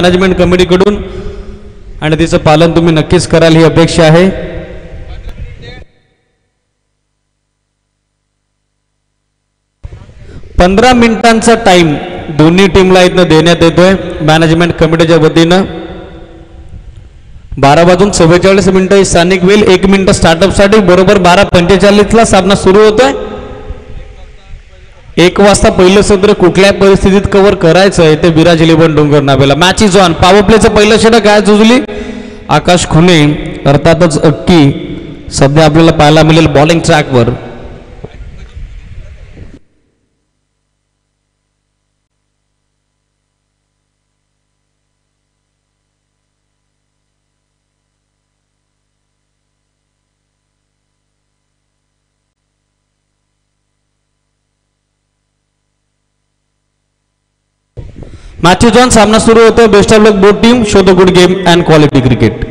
Management कमिटीकडून आणि त्याचं पालन तुम्ही नक्कीच कराल ही अपेक्षा आहे। पंद्रह मिनिटांचा टाइम दोन्ही टीमला इथं देण्यात येतोय मॅनेजमेंट कमिटीच्या वतीनं। 12:44 ही स्थानिक वेळ, 1 मिनिट स्टार्टअपसाठी, बरोबर 12:45 सामना सुरू होतोय। 1 वाजता पहिलं सत्र कुठल्या परिस्थितीत कव्हर करायचं आहे ते विराज इलेव्हन डोंगरनावेला। मॅच इज ऑन, पॉवर प्लेचं पहिलं षटक काय जुजली आकाश खुणे, अर्थातच अक्की सध्या आपल्याला पाहायला मिळेल बॉलिंग ट्रॅकवर। मॅचेस ऑन, सामना सुरू होता है। Best of luck both team, show the good game and quality cricket.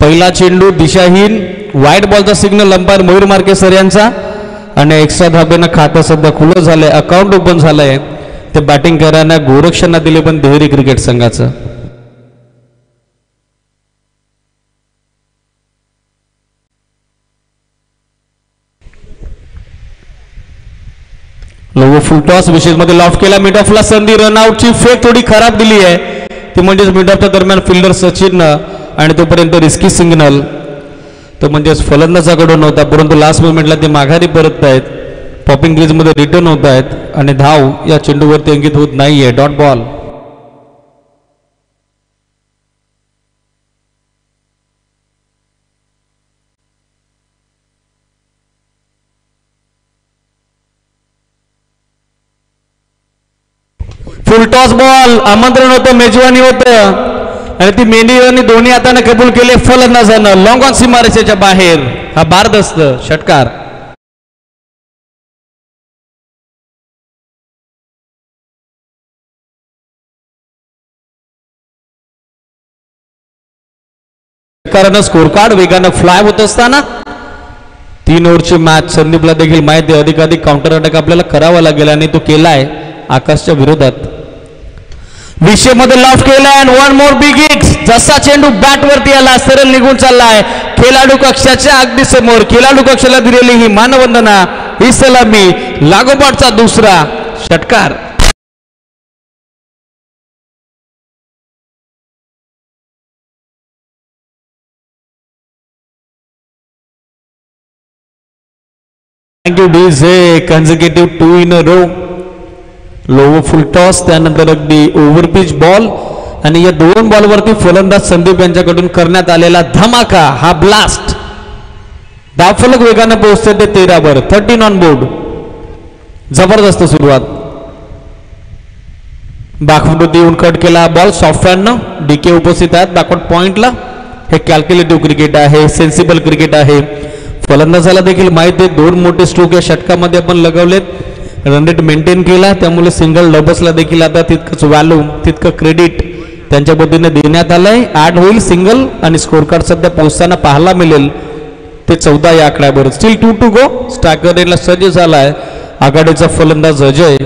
पहिला चेंडू दिशाहीन, वाईड बॉलचा signal umpire Mayur Marke sir यांचा आणि एक्स्ट्रा धाब्याने खातं सध्या खुलं झालंय, अकाउंट ओपन झालंय। ते बॅटिंग करायला गोरक्षांना दिले पण देहरी क्रिकेट संघाचं। लोगो फुल टॉस विशेष मध्ये लॉफ केला, मिड ऑफला संधी, रनआउट ची फेक थोड़ी खराब दिली है ती म्हणजे मिड ऑफच्या दरम्यान फिल्डर सचिन आणि तोपर्यंत रिस्की सिग्नल तो म्हणजे फलंदाजाकडून होता, परंतु लास्ट मोमेंटला ते माघारी परत आहेत। पॉपिंग क्रीज मध्ये रिटर्न होत आहेत आणि धाव या चेंडूवरती अंकित होत नाहीये, dot ball. Full toss ball, आमंत्रण होतं, मेजवानी होतं आणि ती मेंढीवानी दोन्ही हाताने कबूल केले फलंदाजानं, लॉंग ऑन सीमा रेषेच्या बाहेर। हा भारदस्त षटकार। कारण स्कोर कार्ड वेगानं फ्लाय होत असताना 3 ओव्हरची मॅच संदीपला देखील माहिती आहे, अधिकाधिक काउंटर अटॅक आपल्याला करावा लागेल आणि तो केलाय आकाशच्या विरोधात। विषय मध्ये लॉफ केला and one more big hit, जसा चेंडू बॅट वरती आला सरळ निघून चाललाय खेळाडू कक्षाच्या अगदी समोर। खेळाडू कक्षाला दिलेली ही मानवंदना, ही सलामी, लागोपाठचा दुसरा षटकार। Thank you DJ, consecutive 2 in a row. Lower full toss, त्यानंतर अगदी ओव्हरपिच बॉल आणि या दोन बॉलवरती फलंदाज संदीप यांच्याकडून करण्यात आलेला धमाका हा ब्लास्ट। धावफलक वेगाने पोहोचते ते 13 वर, 13 ऑन बोर्ड। जबरदस्त सुरुवात, बाखवडून देऊन कट केला बॉल सॉफ्टवेअरनं। डीके उपस्थित आहेत बॅकवर्ड पॉइंटला। हे कॅल्क्युलेटिव्ह क्रिकेट आहे, सेन्सिबल क्रिकेट आहे, फलंदाजाला देखील माहिती आहे। 2 मोठे स्ट्रोक या षटकामध्ये आपण लगावलेत, रन रेट मेंटेन केला, त्यामुळे सिंगल डबल्सला देखील आता तितकंच व्हॅल्यू, तितकं क्रेडिट त्यांच्या पद्धतीने देण्यात आलंय। 8 होईल सिंगल आणि स्कोर कार्ड सध्या पोहोचताना पाहायला मिळेल ते 14 या आकड्यावर। स्टील 2 टू गो, स्ट्रायकर रेटला सज्ज झालाय आघाडीचा फलंदाज Ajay.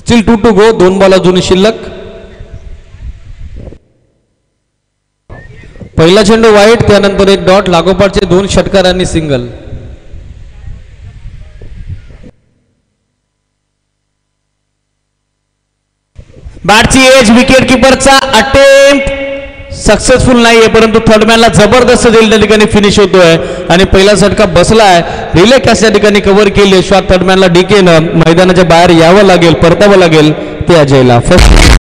Still 2 to go, 2 ball अजून शिल्लक। पहिला चेंडू वाईट, त्यानंतर एक डॉट, लागोपाठचे 2 षटकार आणि सिंगल। बॅटची एज, विकेट किपरचा अटेम्प्ट सक्सेसफुल नाहीये, परंतु थर्डमॅनला जबरदस्त झेल त्या ठिकाणी फिनिश होतोय आणि पहिला षटका बसलाय। रिले कॅच त्या ठिकाणी कव्हर केली, श्वा थर्डमॅनला डीकेनं मैदानाच्या बाहेर यावं लागेल, परतावं लागेल ते अजयला। फर्स्ट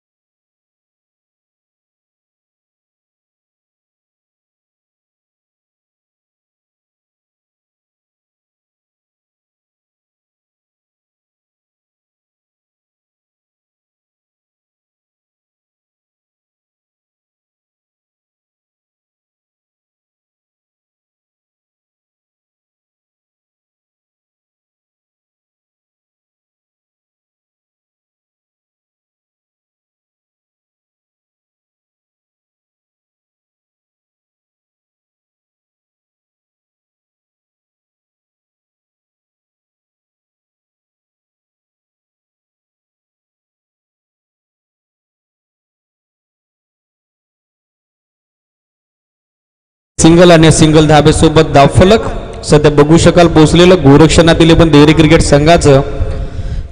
सिंगल आणि सिंगल धाबेसोबत धावफलक सध्या बघू शकाल पोहोचलेलं गोरक्षणातील पण देहरी क्रिकेट संघाचं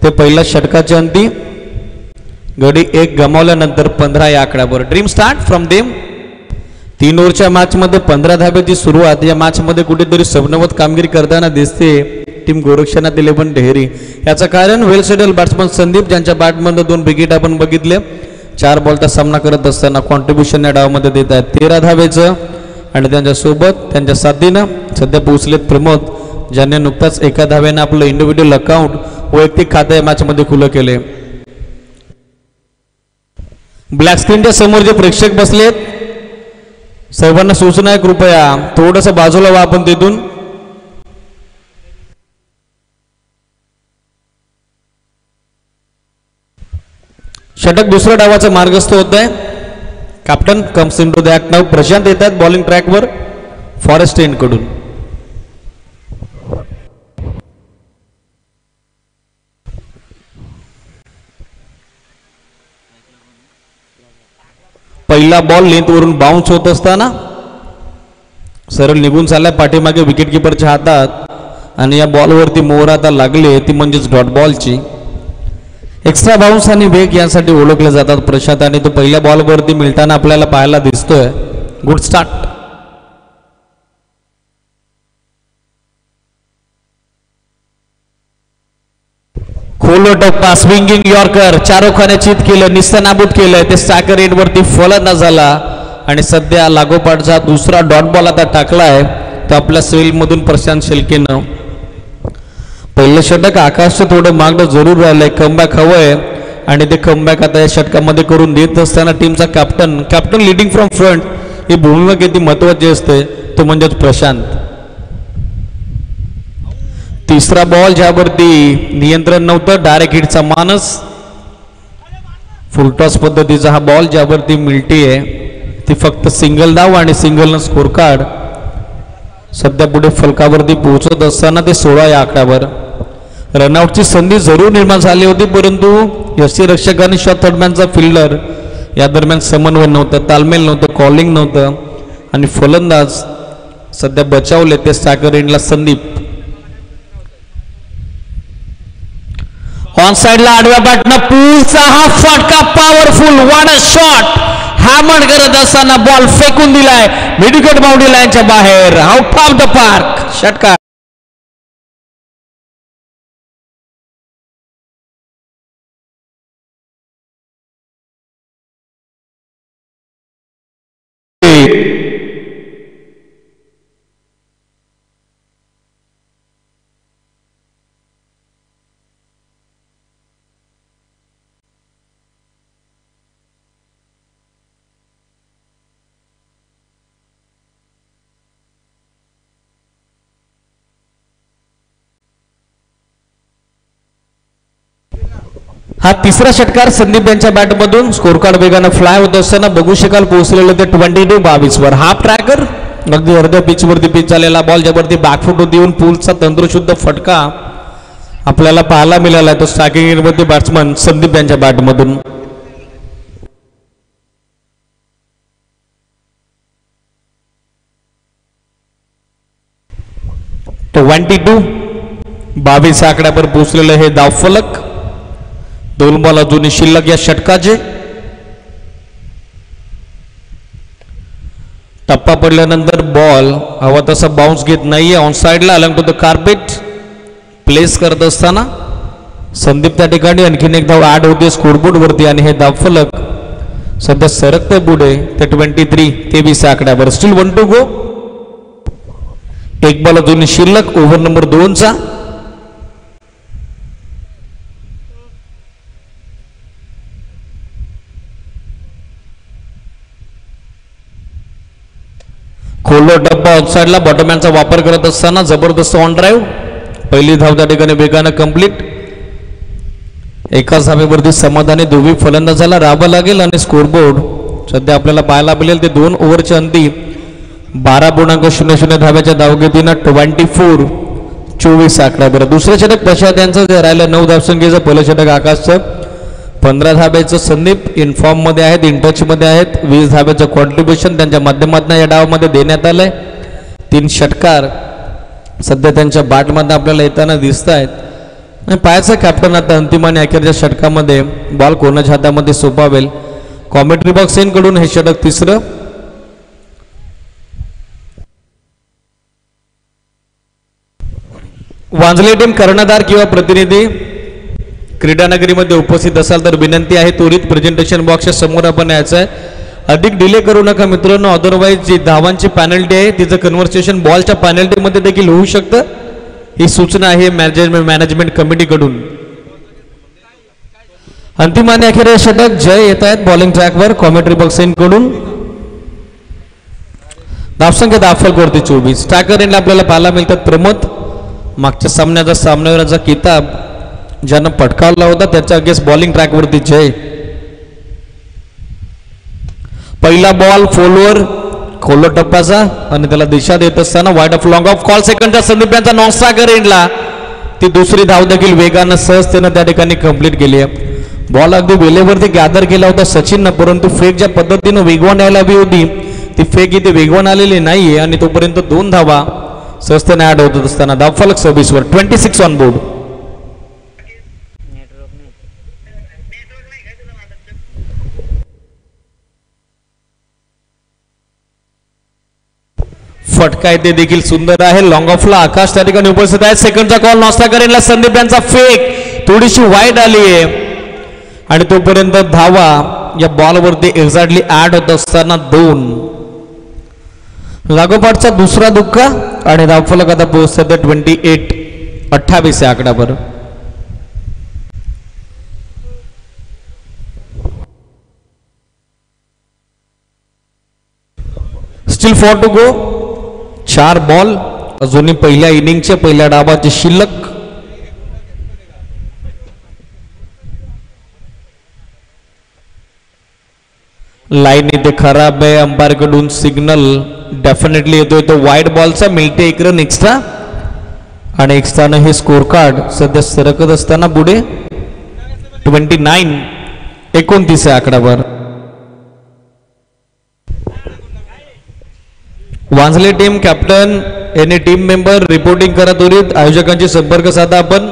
ते पहिल्या षटकाच्या अंती गडी एक गमावल्यानंतर 15 या आकड्यावर ड्रीम स्टार्ट फ्रॉम देम। 3 ओव्हरच्या मॅच मध्ये 15 धाब्याची सुरुवात या मॅच मध्ये कुठेतरी सबनवत कामगिरी करताना दिसते टीम गोरक्षणातील पण देहरी। याचं कारण वेल सेटल बॅट्समन संदीप ज्यांच्या बॅटमध्ये 2 विकेट आपण बघितले 4 बॉलचा सामना करत असताना कॉन्ट्रीब्यूशन या डावामध्ये देत आहेत 13 धाब्याचं आणि त्यांच्या सोबत त्यांच्या साथीनं सध्या पोहोचलेत प्रमोद ज्यांनी नुकताच एका धाव्याने आपलं इंडिव्हिज्युअल अकाउंट वैयक्तिक खाते मॅच मध्ये खुलं केले। ब्लॅक स्क्रीनच्या समोर जे प्रेक्षक बसलेत सर्वांना सूचना आहे कृपया थोडंसं बाजूला वा आपण तिथून षटक दुसऱ्या डावाचा मार्गस्थ होत आहे। Captain comes in to the act now. Prashant येतात बॉलिंग ट्रॅकवर फॉरेस्ट एंड कडून। पहिला बॉल लेंथ वरून बाउन्स होत असताना सरळ निघून चालला पाठीमागे विकेट कीपरच्या हातात आणि या बॉलवरती मोहर आता लागले ती म्हणजेच डॉट बॉलची। एक्स्ट्रा बाउंस आणि वेग यासाठी ओळखले जातात प्रशांत आणि तो पहिल्या बॉलवरती मिळताना आपल्याला पाहायला दिसतोय। Good start. खोल टप्पा स्विंगिंग यॉर्कर चारोखाने चित केलं निस्तनाबूत केलं ते स्ट्रायकर रेट वरती फलंदाज झाला आणि सध्या लागोपाठचा दुसरा डॉट बॉल आता टाकलाय तो आपल्या सेलमधून प्रशांत शेळकेनं। पहिलं षटक आकाशचं थोडं मागणं जरूर राहिलंय कमबॅक हवंय आणि ते कमबॅक आता या षटकामध्ये करून देत असताना टीमचा कॅप्टन लीडिंग फ्रॉम फ्रंट ही भूमिका किती महत्त्वाची असते तो म्हणजे प्रशांत। तिसरा बॉल ज्यावरती नियंत्रण नव्हतं डायरेक्ट हिटचा मानस फुलटॉस पद्धतीचा हा बॉल ज्यावरती मिळते ती फक्त सिंगल धाव आणि सिंगल स्कोर कार्ड सध्या पुढे फलकावरती पोहोचत असताना ते 16 या आकड्यावर। रनआउटची संधी जरूर निर्माण झाली होती परंतु यष्टीरक्षकाने शॉर्ट थर्डमॅनचा फिल्डर या दरम्यान समन्वय नव्हतं तालमेल नव्हतं कॉलिंग नव्हतं आणि फलंदाज सध्या बचावले ते स्ट्रायकर एंडला संदीप। ऑन साइडला आडव्या बॅटनं पुढचा हा फटका पॉवरफुल वाढ शॉट हॅमर करत असताना बॉल फेकून दिलाय मिड विकेट बाउंड्री लाईनच्या बाहेर आउट ऑफ द पार्क षटकार। हा तिसरा षटकार संदीप यांच्या बॅटमधून स्कोर कार्ड वेगानं फ्लाय होत असताना बघू शकाल पोहोचलेलं ते 22-22 वर। हाफ ट्रॅकर अगदी अर्ध्या पिचवरती पिच झालेला बॉल ज्यावरती बॅकफूट देऊन पूलचा तंत्रशुद्ध फटका आपल्याला पाहायला मिळाला आहे तो स्ट्रायकिंग एंडवरती बॅट्समन संदीप यांच्या बॅटमधून। तो 22-22 आकड्यावर पोहोचलेलं हे धावफलक। दोन बॉल अजून शिल्लक या षटकाचे। टप्पा पडल्यानंतर बॉल हवा तसा बाउन्स घेत नाहीये ऑन साइडला अलंकृत कार्पेट प्लेस करत असताना संदीप त्या ठिकाणी आणखीन एक धाव ॲड होते स्कोरबोर्ड वरती आणि हे धावफलक सध्या सरकते पुढे ते 23-23 आकड्यावर। स्टील 1-2 गो। एक बॉल अजून शिल्लक ओव्हर नंबर 2चा। खोलो डब्बा ऑफसाईडला बॉटमॅनचा वापर करत असताना जबरदस्त ऑन ड्राईव्ह पहिली धाव त्या ठिकाणी वेगानं कंप्लीट। एकाच धावेवरती समाधानी दोघी फलंदाजाला राहावं लागेल आणि स्कोरबोर्ड सध्या आपल्याला पाहायला मिळेल ते 2 ओव्हरच्या अंती 12.00 धाव्याच्या धावगतीनं 24-24 आकड्यावर। दुसरं षटक प्रशांत यांचं जे राहिलं 9 धावसंख्येचं पहिलं षटक आकाशचं 15 धाब्याचं संदीप इनफॉर्म मध्ये आहेत, इन टच मध्ये आहेत. 20 धाब्याचं कॉन्ट्रीब्युशन त्यांच्या माध्यमातून या डावामध्ये देण्यात आलंय. 3 षटकार सध्या त्यांच्या बाटमध्ये आपल्याला येताना दिसतायत. पायाचा कॅप्टन आता अंतिम आणि अखेरच्या षटकामध्ये बॉल कोणाच्या हातामध्ये सोपावेल. कॉमेंट्री बॉक्स यांकडून हे षटक तिसरं. वांजले टीम कर्णधार किंवा प्रतिनिधी क्रीडा नगरीमध्ये उपस्थित असाल तर विनंती आहे त्वरित प्रेझेंटेशन बॉक्सच्या समोर आपण यायचं आहे. अधिक डिले करू नका मित्रांनो, अदरवाईज जी धावांची पॅनल्टी आहे तिचं कन्व्हर्सेशन बॉलच्या पॅनल्टीमध्ये देखील होऊ शकतं. ही सूचना आहे मॅनेजमेंट कमिटीकडून. अंतिम आणि अखेर षटक जय येत आहेत बॉलिंग ट्रॅकवर कॉमेंट्री बॉक्सकडून. धावसंख्या दाखल करते 24. ट्रॅकर एंडला आपल्याला पाहायला मिळतात प्रमोद. मागच्या सामन्याचा सामनावीराचा किताब ज्यानं पटकावला होता त्याच्या अगेन्स्ट बॉलिंग ट्रॅकवरती जय. पहिला बॉल फोलवर खोलो टप्प्याचा आणि त्याला दिशा देत असताना wide off long off call सेकंडचा संदीप यांचा नॉन स्ट्रायकर एंडला ती दुसरी धाव देखील वेगानं सहजतेनं त्या ठिकाणी कंप्लीट केली आहे. बॉल अगदी वेलेवरती गॅदर केला होता सचिननं, परंतु फेक ज्या पद्धतीनं वेगवान यायला हवी होती ती फेक इथे वेगवान आलेली नाहीये आणि तोपर्यंत 2 धावा सहजतेने ऍड होत असताना धाव फलक 26 वर 26 ऑन बोर्ड. फटका येथे देखील सुंदर आहे. लॉंग ऑफला आकाश त्या ठिकाणी उपस्थित आहे. सेकंडचा कॉल नाश्ता करेनला संदीप यांचा फेक थोडीशी वाईड आली आहे आणि तोपर्यंत धावा या बॉलवरती एक्झॅक्टली ऍड होत असताना 2. लागोपाठचा दुसरा धक्का आणि धावफलक आता पोहोचतात 28-28 या आकड्यावर. Still 4 to go. 4 बॉल अजूनही पहिल्या इनिंगच्या पहिल्या डावाची शिल्लक. लाइन इथे खराब आहे. अंपायर कडून सिग्नल डेफिनेटली येतोय तो वाईड बॉलचा. मिळते 1 रन एक्स्ट्रा आणि एक्स्ट्राने हे स्कोर कार्ड सध्या सरकत असताना पुढे 29-29 या आकड्यावर. Wanjale team captain any team member reporting करा त्वरित. आयोजकांशी संपर्क साधा आपण.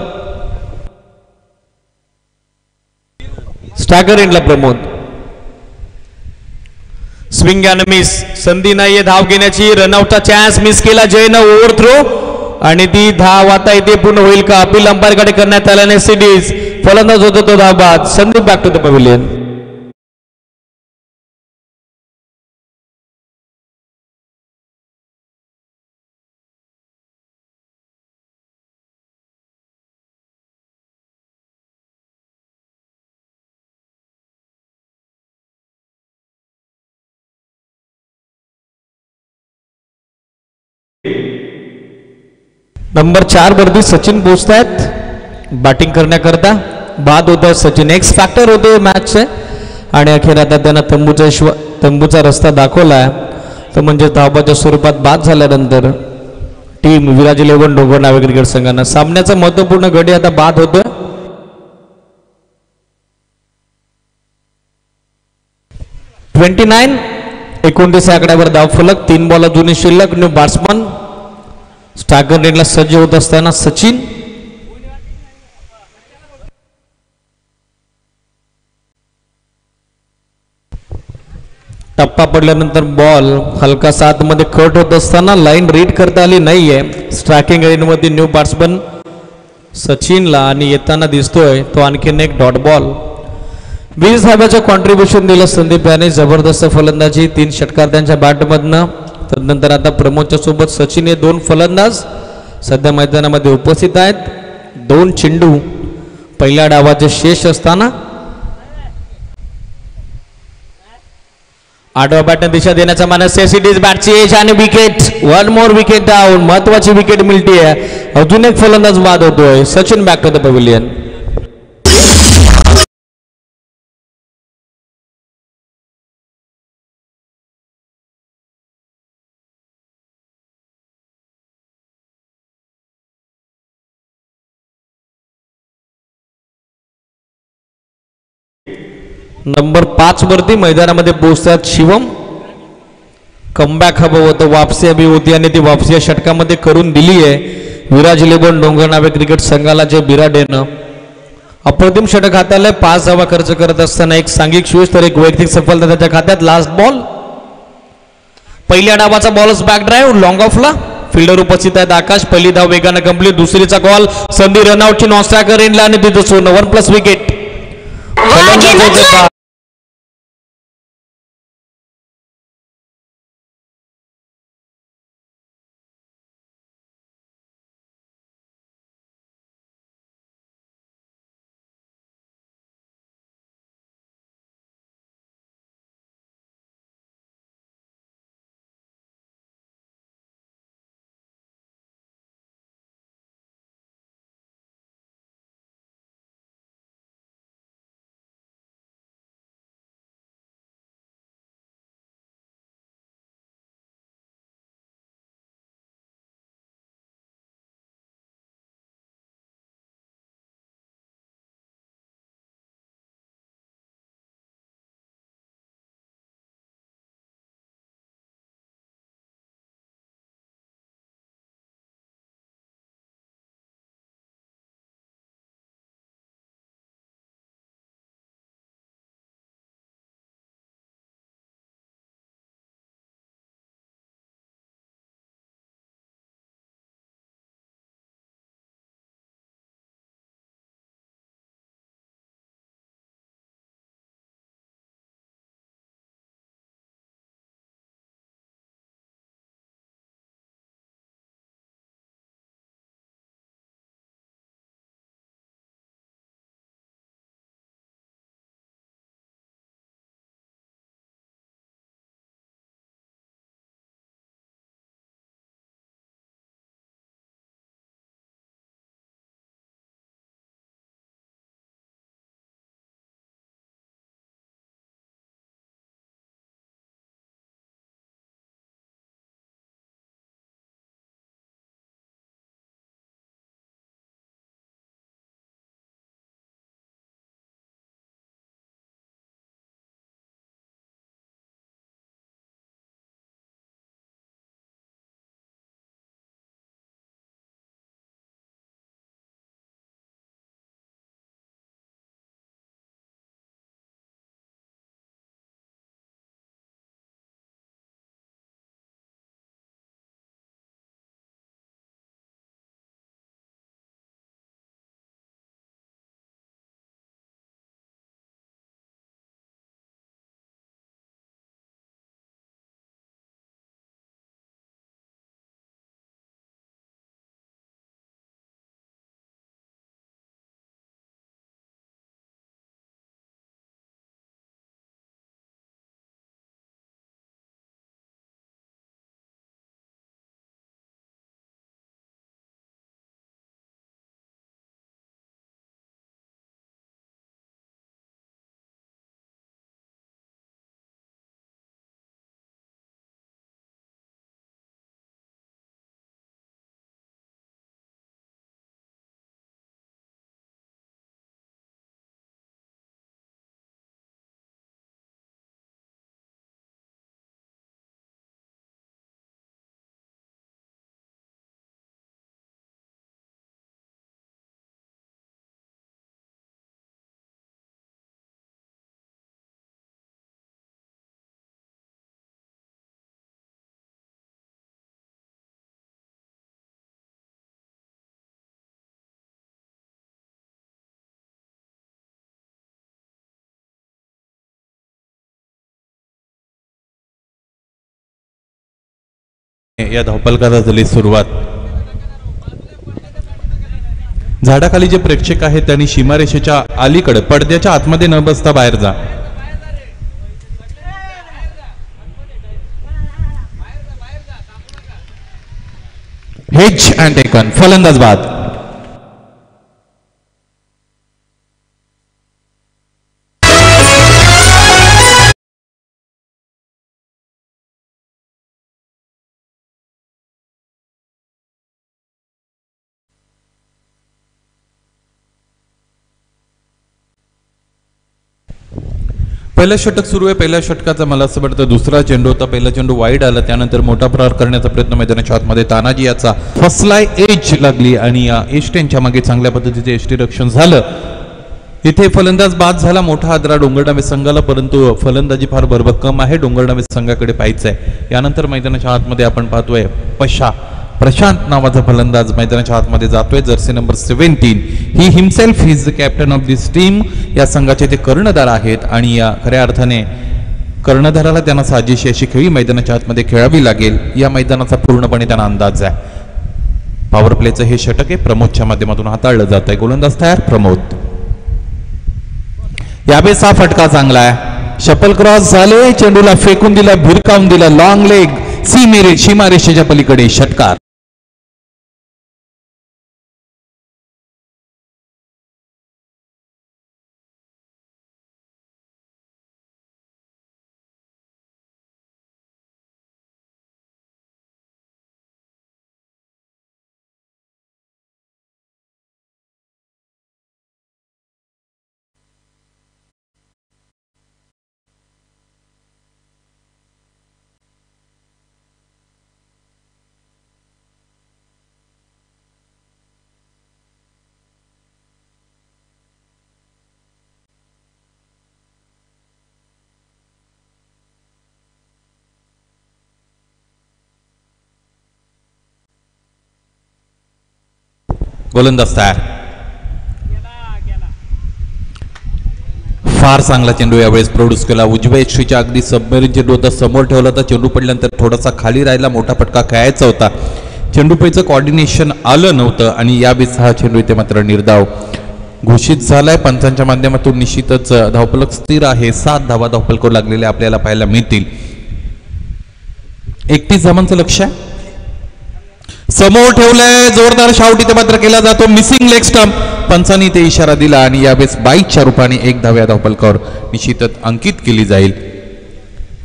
स्टाकर एंडला प्रमोद. स्विंग आणि मिस. संधी नाहीये धाव घेण्याची. रनआउटचा चान्स मिस केला जयनं. ओव्हर थ्रो आणि ती धाव आता इथे पूर्ण होईल का? अपील अंपायरकडे करण्यात आल्याने सिडीज फलंदाज होतो तो धावबाद. Sandeep back to the pavilion. Number 4 वरती सचिन पोहोचतायत बॅटिंग करण्याकरता. बाद होता सचिन, एक्स फॅक्टर होते मॅचचे आणि अखेर आता त्यांना तंबूचा रस्ता दाखवला. तर म्हणजे धावबाच्या स्वरूपात बाद झाल्यानंतर टीम विराज 11 डोंगरनावे क्रिकेट संघांना सामन्याचा महत्वपूर्ण गडी आता बाद होतो. ट्वेंटी 29 आकड्यावर धाव फलक. 3 बॉल जुनी शिल्लक. न्यू बॅट्समन स्टाकर रेडला सज्ज होत असताना सचिन. टप्पा पडल्यानंतर बॉल हलका सात मध्ये कट होत असताना लाईन रीड करता आली नाहीये. स्ट्रायकिंग रेंजमध्ये न्यू बॅट्समन सचिनला आणि येताना दिसतोय तो आणखीन एक डॉट बॉल. 20 धाब्याचं कॉन्ट्रीब्युशन दिलं संदीप याने. जबरदस्त फलंदाजी. 3 षटकार त्यांच्या बॅटमधनं. तदनंतर आता प्रमोदच्या सोबत सचिन हे 2 फलंदाज सध्या मैदानामध्ये उपस्थित आहेत. 2 चेंडू पहिल्या डावाचे शेष असताना. आडवा बॅटने दिशा देण्याचा मानस सिडीज. बॅटची एज आणि विकेट. 1 more wicket down. महत्वाची विकेट मिळते. अजून एक फलंदाज बाद होतोय. Sachin back to the pavilion. Number 5 वरती मैदानामध्ये पोहोचतात शिवम. कमबॅक हवं होतं, वापसी हवी होती आणि ती वापसी या षटकामध्ये करून दिली आहे विराज लेबोन डोंगरनावे क्रिकेट संघाला, जे बिराडेनं अप्रतिम षटक हाताळले. 5 धावा खर्च करत असताना एक सांघिक यश तर एक वैयक्तिक सफलता त्याच्या खात्यात. लास्ट बॉल, पहिल्या डावाचा बॉलच बॅक ड्राइव्ह लॉंग ऑफला. फील्डर उपस्थित आहेत आकाश. पहिली धाव वेगानं कंप्लीट, दुसरीचा बॉल संधी रनआउटची नॉस्ट्रा करेनला आणि तिथं सोनं 1+ विकेट. या धावपलकाला झाली सुरुवात. झाडाखाली जे प्रेक्षक आहेत त्यांनी सीमारेषेच्या अलीकडे पडद्याच्या आतमध्ये न बसता बाहेर जा. हिच अँड टेकन, फलंदाज बाद. पहला षटक सुरू आहे। पहिल्या षटकाचा मला असं वाटतं दुसरा चेंडू होता, पहिला चेंडू वाईड आला, त्यानंतर मोठा प्रहार करण्याचा प्रयत्न मैदानाच्या आतमध्ये तानाजी याचा फसलाय, एज लागली आणि एष्टेनच्या मागे चांगल्या पद्धतीचे एष्टी रक्षण झालं। इथे फलंदाज बाद झाला, मोठा आदरा डोंगरनावे संघाला, परंतु फलंदाजी फार भरभक्कम आहे, डोंगरनावे संघाकडे पाहायचं आहे। यानंतर मैदानाच्या आतमध्ये आपण पाहतोय पशा प्रशांत नावाचा फलंदाज मैदानाच्या आतमध्ये जातोय, jersey number 17, he himself is the captain of this team, या संघाचे ते कर्णधार आहेत आणि या खऱ्या अर्थाने कर्णधाराला त्यांना साजिश अशी खेळी मैदानाच्या आतमध्ये खेळावी लागेल, या मैदानाचा पूर्णपणे त्यांना अंदाज आहे। पॉवर प्लेचं हे षटक आहे, प्रमोदच्या माध्यमातून हाताळलं जात आहे। गोलंदाज तयार प्रमोद, यावेळेचा फटका चांगला आहे, शपल क्रॉस झाले, चेंडूला फेकून दिला, भिरकावून दिला, लॉंग लेग सीमारेषेच्या पलीकडे षटकार। गोलंदाज तयार, फार चांगला चेंडू यावेळेस प्रोड्यूस केला, उजव्या यष्टीच्या अगदी सबमेरिन चेंडू होता, समोर ठेवला होता, चेंडू पडल्यानंतर थोडासा खाली राहिला, मोठा फटका खेळायचा होता, चेंडू पैचं कॉर्डिनेशन आलं नव्हतं आणि यावेळेस हा चेंडू इथे मात्र निर्धाव घोषित झालाय। पंचांच्या माध्यमातून निश्चितच धावफलक स्थिर आहे, 7 धावा धावफलकावर लागलेल्या आपल्याला पाहायला मिळतील। 31 धावांचं लक्ष आहे, समोर ठेवलंय, जोरदार शाऊट इथे मात्र केला जातो, मिसिंग लेग स्टंप, पंचांनी ते इशारा दिला आणि यावेळेस 22च्या रूपाने एक धाव्या धावफलकावर निश्चितच अंकित केली जाईल।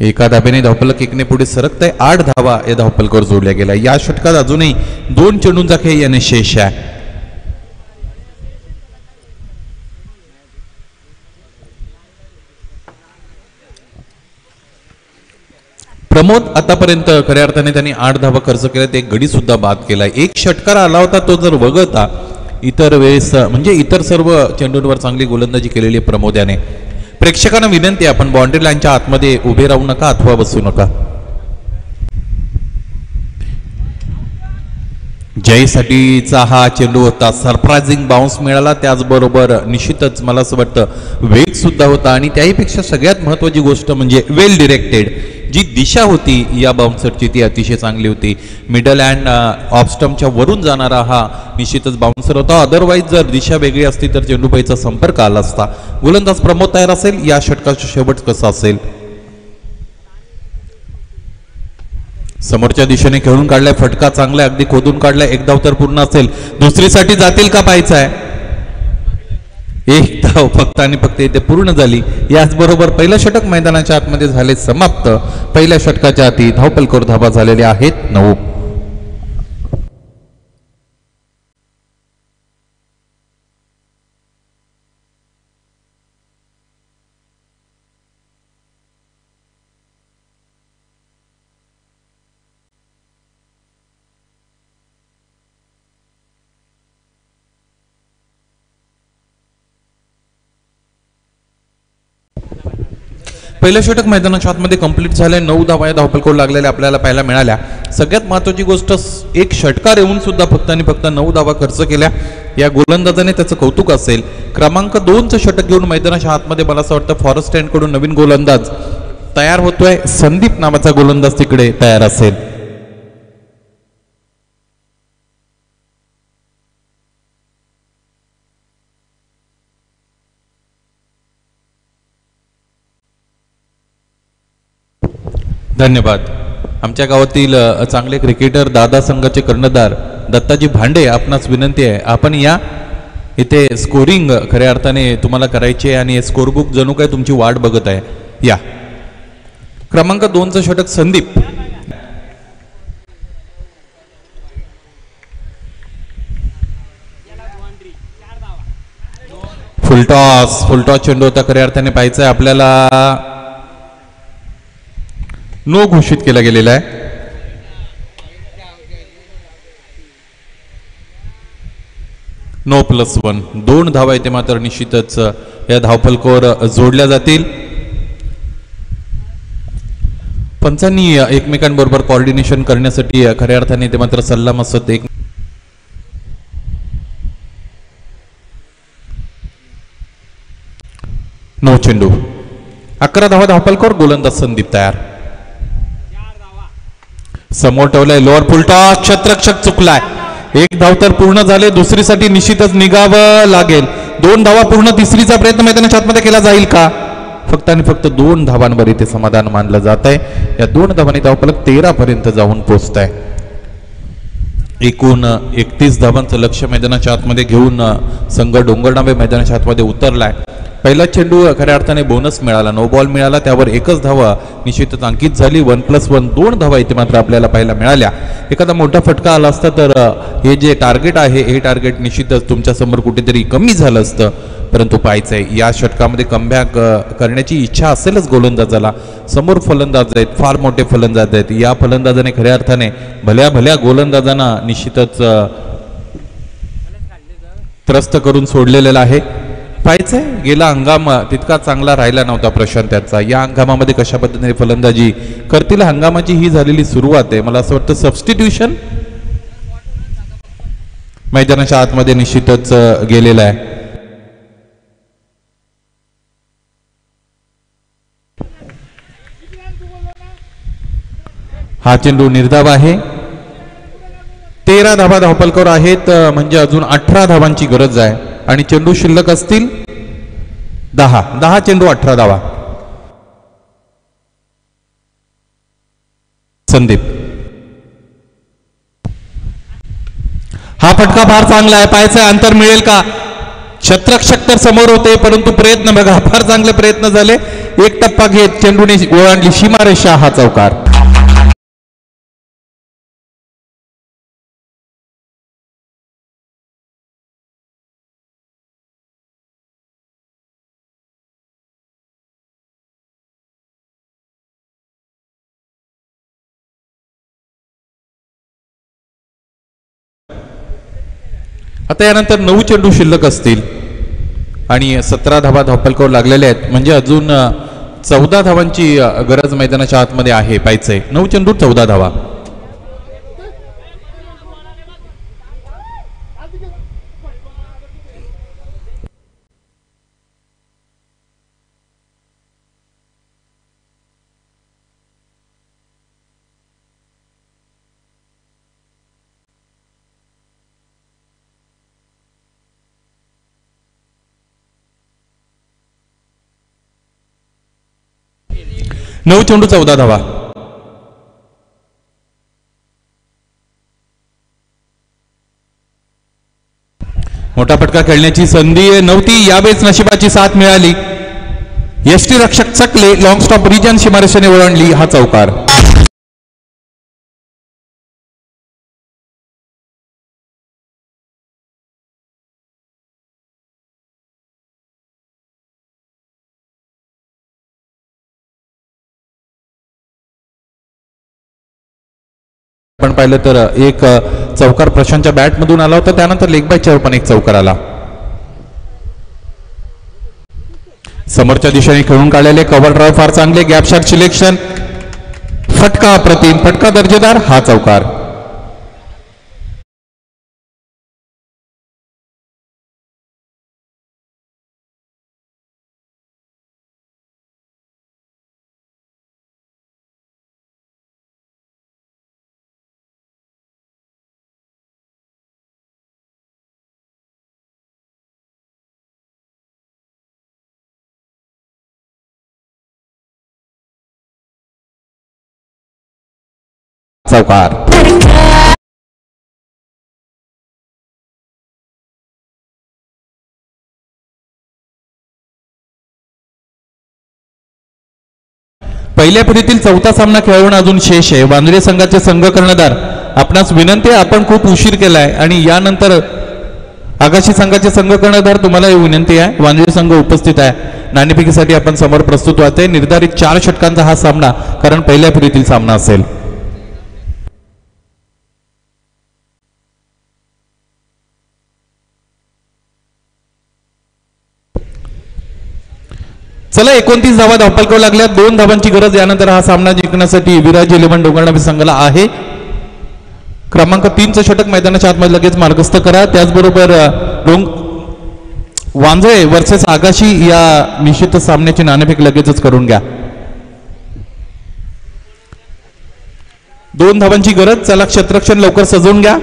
एका धाब्याने धावफलक एकने पुढे सरकत आहे, 8 धावा या धावफलकावर जोडल्या गेला। या षटकात अजूनही 2 चेंडूंचा खेळ याने शेष आहे। प्रमोद आतापर्यंत खऱ्या अर्थाने त्यांनी 8 धावा खर्च केल्यात, एक गडी सुद्धा बाद केला, एक षटकार आला होता तो जर वगळता इतर वेळेस म्हणजे इतर सर्व चेंडूंवर चांगली गोलंदाजी केलेली आहे प्रमोद याने। प्रेक्षकांना विनंती, आपण बाउंड्री लाईनच्या आतमध्ये उभे राहू नका अथवा बसू नका, जयसाठीचा हा चेंडू होता, सरप्रायझिंग बाउन्स मिळाला, त्याचबरोबर निश्चितच मला असं वाटतं वेग सुद्धा होता आणि त्याहीपेक्षा सगळ्यात महत्त्वाची गोष्ट म्हणजे वेल डिरेक्टेड जी दिशा होती या बाउन्सरची ती अतिशय चांगली होती। मिडल अँड ऑफस्टम्पच्या वरून जाणारा हा निश्चितच बाउन्सर होता, अदरवाईज जर दिशा वेगळी असती तर चेंडूपाईचा संपर्क आला असता। गोलंदाज प्रमोद तयार असेल, या षटकाचा शेवट कसा असेल, समोरच्या दिशेने खेळून काढलाय, फटका चांगलाय, अगदी खोदून काढलाय, एक धाव तर पूर्ण असेल, दुसरीसाठी जातील का पाहायचं आहे। एक धाव फक्त आणि फक्त इथे पूर्ण झाली। याचबरोबर पहिलं षटक मैदानाच्या आतमध्ये झाले समाप्त। पहिल्या षटकाच्या आधी धावफलकावर धावा झालेल्या आहेत 9. पहिलं षटक मैदानाच्या आतमध्ये कंप्लीट झाले, 9 धावा या धावफलकावर लागलेल्या आपल्याला पाहायला मिळाल्या। सगळ्यात महत्त्वाची गोष्ट, एक षटकार येऊन सुद्धा फक्त आणि फक्त 9 धावा खर्च केल्या, या गोलंदाजाने त्याचं कौतुक असेल। क्रमांक 2चं षटक घेऊन मैदानाच्या आतमध्ये मला असं वाटतं फॉरेस्ट एंडकडून नवीन गोलंदाज तयार होतोय, संदीप नावाचा गोलंदाज तिकडे तयार असेल। धन्यवाद। आमच्या गावातील चांगले क्रिकेटर दादा संघाचे कर्णधार दत्ताजी भांडे, आपणास विनंती आहे आपण या इथे स्कोरिंग खऱ्या अर्थाने तुम्हाला करायचे आणि स्कोरबुक जणू काय तुमची वाट बघत आहे। या क्रमांक 2चं षटक संदीप, फुलटॉस चेंडू होता. खऱ्या अर्थाने पाहायचं आहे आपल्याला नो घोषित केला गेलेला आहे. नो प्लस वन दोन धावा इथे मात्र निश्चितच या धावफलकोर जोडल्या जातील. पंचांनी एकमेकांबरोबर कोऑर्डिनेशन करण्यासाठी खऱ्या अर्थाने ते मात्र सल्लामसलत एक नौ चेंडू 11 धावा धावफलकोर गोलंदाज संदीप तयार समोर ठेवलाय लोअर फुलटॉस क्षेत्ररक्षक चुकलाय. एक धाव तर पूर्ण झाले दुसरीसाठी निश्चितच निघावं लागेल. दोन धावा पूर्ण तिसरीचा प्रयत्न मैदानाच्या आतमध्ये केला जाईल का. फक्त आणि फक्त दोन धावांवर इथे समाधान मानलं जात आहे. या दोन धावांनी धावफलक 13 पर्यंत जाऊन पोहोचत आहे. एकूण 31 धावांचं लक्ष्य मैदानाच्या आतमध्ये घेऊन संघ डोंगरनावे मैदानाच्या आतमध्ये उतरलाय. पहिला चेंडू खऱ्या अर्थाने बोनस मिळाला नो बॉल मिळाला त्यावर एकच धावा निश्चितच अंकित झाली. 1+1 दोन धावा इथे मात्र आपल्याला पाहायला मिळाल्या. एखादा मोठा फटका आला असता तर हे जे टार्गेट आहे हे टार्गेट निश्चितच तुमच्यासमोर कुठेतरी कमी झालं असतं. परंतु पाहायचंय या षटकामध्ये कमबॅक करण्याची इच्छा असेलच गोलंदाजाला. समोर फलंदाज आहेत फार मोठे फलंदाज आहेत. या फलंदाजाने खऱ्या अर्थाने भल्या भल्या गोलंदाजांना निश्चितच त्रस्त करून सोडलेला आहे. पाहायचंय गेला हंगाम तितका चांगला राहिला नव्हता प्रशांत यांचा. या हंगामामध्ये कशा पद्धतीने फलंदाजी करतील. हंगामाची ही झालेली सुरुवात आहे. मला असं वाटतं सबस्टिट्यूशन मैदानाच्या आतमध्ये निश्चितच गेलेला आहे. हा चेंडू निर्धाव आहे. 13 धावा धावफलकावर आहेत म्हणजे अजून 18 धावांची गरज आहे आणि चेंडू शिल्लक असतील 10 चेंडू 18 धावा. संदीप हा फटका फार चांगला आहे. पाहायचं अंतर मिळेल का. क्षेत्ररक्षक तर समोर होते परंतु प्रयत्न बघा फार चांगले प्रयत्न झाले. एक टप्पा घेत चेंडूने ओलांडली सीमारेषा. हा चौकार आता यानंतर 9 चेंडू शिल्लक असतील आणि 17 धावा धावफलकावर लागलेले आहेत म्हणजे अजून 14 धावांची गरज मैदानाच्या आतमध्ये आहे. पाहिजे 9 चेंडू 14 धावा. नऊ चेंडू 14 धावा. मोठा फटका खेळण्याची संधी नव्हती. यावेळेस नशिबाची साथ मिळाली. यष्टी रक्षक चकले लॉंग स्टॉप रिजन सीमारेषेने ओलांडली. हा चौकार आपण पाहिलं तर एक चौकार प्रशांतच्या बॅट मधून आला होता. त्यानंतर लेग बाय चेअर पण एक चौकार आला. समोरच्या दिशेने खेळून काढलेले कव्हर ड्राईव्ह फार चांगले. गॅप शॉट सिलेक्शन फटका अप्रतिम फटका दर्जेदार. हा चौकार चौकार. पहिल्या फेरीतील 4था सामना खेळवून अजून शेष आहे. वानरे संघाचे संघ कर्णधार आपणास विनंती आपण खूप उशीर केलाय आणि यानंतर आगाशी संघाचे संघ कर्णधार तुम्हाला विनंती आहे, वानजी संघ उपस्थित आहे. नाणेफेकीसाठी आपण समोर प्रस्तुत होते. निर्धारित 4 षटकांचा हा सामना, कारण पहिल्या फेरीतील सामना असेल. चला 29 धावा धावपळकाव लागल्या. 2 धावांची गरज यानंतर हा सामना जिंकण्यासाठी विराज इलेव्हन डोंगरनावे संघाला आहे. क्रमांक 3चं षटक मैदानाच्या आतमध्ये लगेच मार्गस्थ करा. त्याचबरोबर वांजळे वर्सेस आगाशी या निश्चित सामन्याची नाणेफेक लगेचच करून घ्या. 2 धावांची गरज. चला क्षेत्ररक्षण लवकर सजवून घ्या.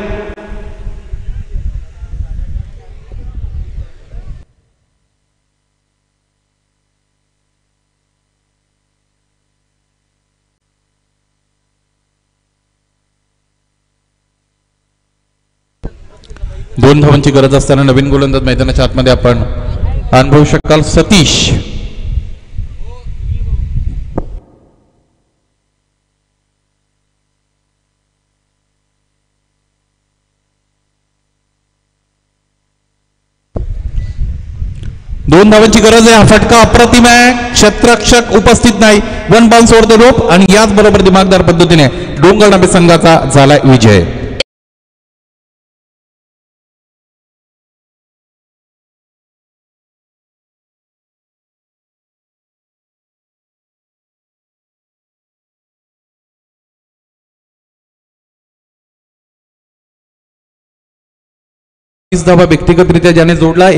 दोन धावांची गरज असताना नवीन गोलंदाज मैदानाच्या आतमध्ये आपण अनुभवू शकाल. सतीश दोन धावांची गरज आहे. हा फटका अप्रतिम आहे. क्षेत्ररक्षक उपस्थित नाही. One bounce over the rope आणि याच बरोबर दिमागदार पद्धतीने डोंगरनावे संघाचा झाला विजय. इस धावा व्यक्तिगत रीत्या ज्याने जोडला